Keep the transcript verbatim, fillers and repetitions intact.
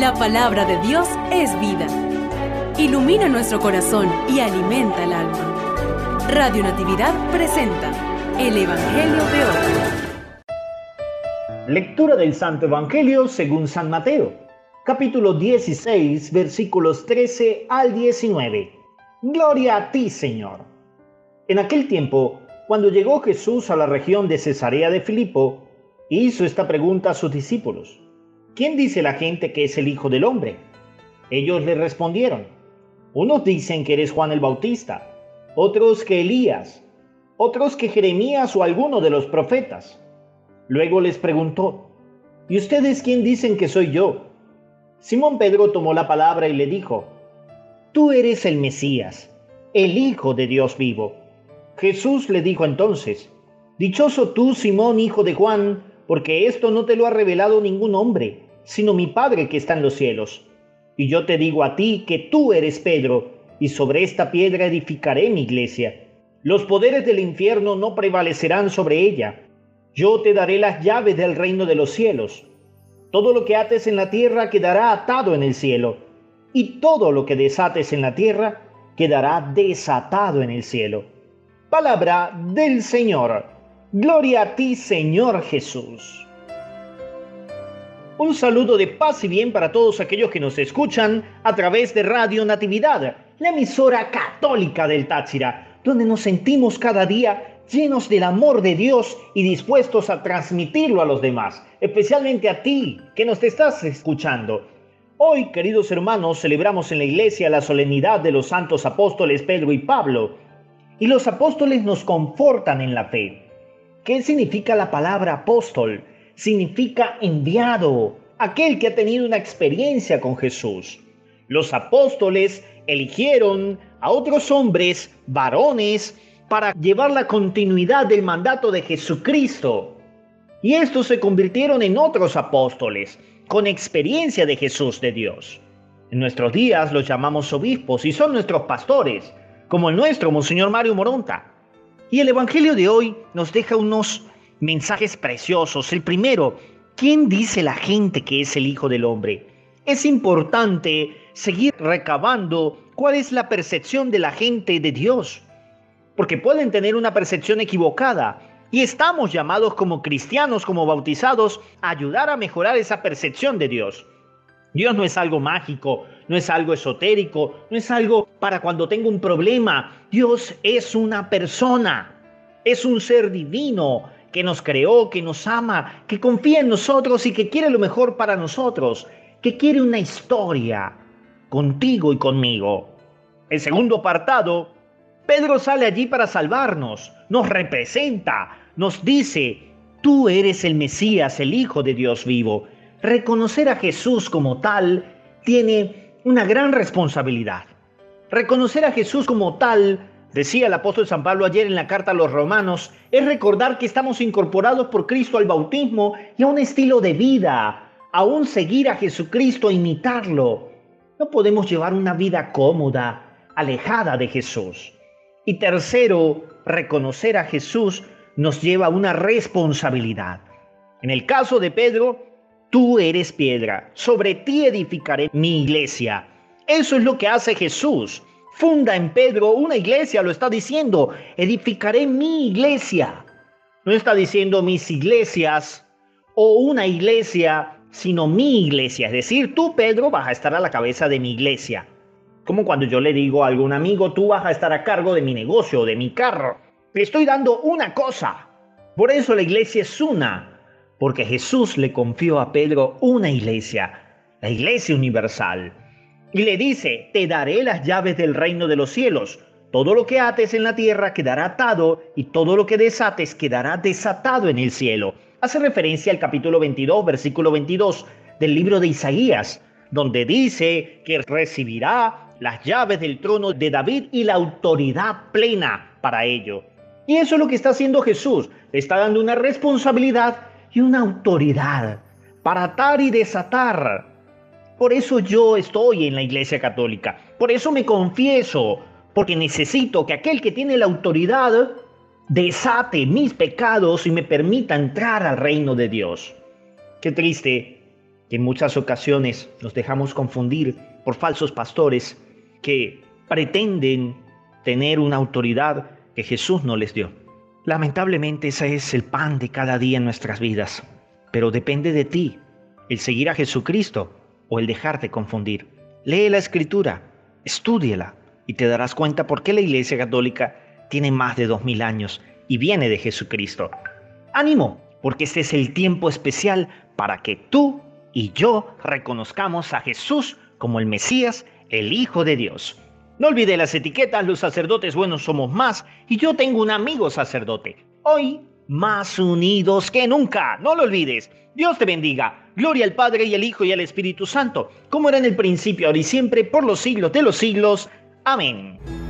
La palabra de Dios es vida. Ilumina nuestro corazón y alimenta el alma. Radio Natividad presenta el Evangelio de hoy. Lectura del Santo Evangelio según San Mateo, capítulo dieciséis, versículos trece al diecinueve. Gloria a ti, Señor. En aquel tiempo, cuando llegó Jesús a la región de Cesarea de Filipo, hizo esta pregunta a sus discípulos. ¿Quién dice la gente que es el Hijo del Hombre? Ellos le respondieron, unos dicen que eres Juan el Bautista, otros que Elías, otros que Jeremías o alguno de los profetas. Luego les preguntó, ¿y ustedes quién dicen que soy yo? Simón Pedro tomó la palabra y le dijo, tú eres el Mesías, el Hijo de Dios vivo. Jesús le dijo entonces, dichoso tú, Simón, hijo de Juan, porque esto no te lo ha revelado ningún hombre, sino mi Padre que está en los cielos. Y yo te digo a ti que tú eres Pedro, y sobre esta piedra edificaré mi iglesia. Los poderes del infierno no prevalecerán sobre ella. Yo te daré las llaves del reino de los cielos. Todo lo que ates en la tierra quedará atado en el cielo, y todo lo que desates en la tierra quedará desatado en el cielo. Palabra del Señor. Gloria a ti, Señor Jesús. Un saludo de paz y bien para todos aquellos que nos escuchan a través de Radio Natividad, la emisora católica del Táchira, donde nos sentimos cada día llenos del amor de Dios y dispuestos a transmitirlo a los demás, especialmente a ti que nos te estás escuchando. Hoy, queridos hermanos, celebramos en la iglesia la solemnidad de los santos apóstoles Pedro y Pablo, y los apóstoles nos confortan en la fe. ¿Qué significa la palabra apóstol? Significa enviado, aquel que ha tenido una experiencia con Jesús. Los apóstoles eligieron a otros hombres, varones, para llevar la continuidad del mandato de Jesucristo. Y estos se convirtieron en otros apóstoles, con experiencia de Jesús de Dios. En nuestros días los llamamos obispos y son nuestros pastores, como el nuestro Monseñor Mario Moronta. Y el Evangelio de hoy nos deja unos mensajes preciosos. El primero, ¿quién dice la gente que es el Hijo del Hombre? Es importante seguir recabando cuál es la percepción de la gente de Dios, porque pueden tener una percepción equivocada y estamos llamados como cristianos, como bautizados, a ayudar a mejorar esa percepción de Dios. Dios no es algo mágico, no es algo esotérico, no es algo para cuando tengo un problema. Dios es una persona, es un ser divino que nos creó, que nos ama, que confía en nosotros y que quiere lo mejor para nosotros, que quiere una historia contigo y conmigo. El segundo apartado, Pedro sale allí para salvarnos, nos representa, nos dice, tú eres el Mesías, el Hijo de Dios vivo. Reconocer a Jesús como tal tiene una gran responsabilidad. Reconocer a Jesús como tal, decía el apóstol San Pablo ayer en la carta a los romanos, es recordar que estamos incorporados por Cristo al bautismo y a un estilo de vida, a un seguir a Jesucristo, imitarlo. No podemos llevar una vida cómoda, alejada de Jesús. Y tercero, reconocer a Jesús nos lleva a una responsabilidad. En el caso de Pedro, tú eres piedra, sobre ti edificaré mi iglesia. Eso es lo que hace Jesús. Funda en Pedro una iglesia, lo está diciendo. Edificaré mi iglesia. No está diciendo mis iglesias o una iglesia, sino mi iglesia. Es decir, tú, Pedro, vas a estar a la cabeza de mi iglesia. Como cuando yo le digo a algún amigo, tú vas a estar a cargo de mi negocio, de mi carro. Le estoy dando una cosa. Por eso la iglesia es una. Porque Jesús le confió a Pedro una iglesia, la iglesia universal. Y le dice, te daré las llaves del reino de los cielos. Todo lo que ates en la tierra quedará atado y todo lo que desates quedará desatado en el cielo. Hace referencia al capítulo veintidós, versículo veintidós del libro de Isaías, donde dice que recibirá las llaves del trono de David y la autoridad plena para ello. Y eso es lo que está haciendo Jesús. Le está dando una responsabilidad y una autoridad para atar y desatar. Por eso yo estoy en la Iglesia Católica, por eso me confieso, porque necesito que aquel que tiene la autoridad desate mis pecados y me permita entrar al reino de Dios. Qué triste que en muchas ocasiones nos dejamos confundir por falsos pastores que pretenden tener una autoridad que Jesús no les dio. Lamentablemente ese es el pan de cada día en nuestras vidas, pero depende de ti el seguir a Jesucristo o el dejarte confundir. Lee la Escritura, estúdiala y te darás cuenta por qué la Iglesia Católica tiene más de dos mil años y viene de Jesucristo. ¡Ánimo! Porque este es el tiempo especial para que tú y yo reconozcamos a Jesús como el Mesías, el Hijo de Dios. No olvide las etiquetas, los sacerdotes buenos somos más, y yo tengo un amigo sacerdote. Hoy, más unidos que nunca, no lo olvides. Dios te bendiga. Gloria al Padre, y al Hijo, y al Espíritu Santo, como era en el principio, ahora y siempre, por los siglos de los siglos. Amén.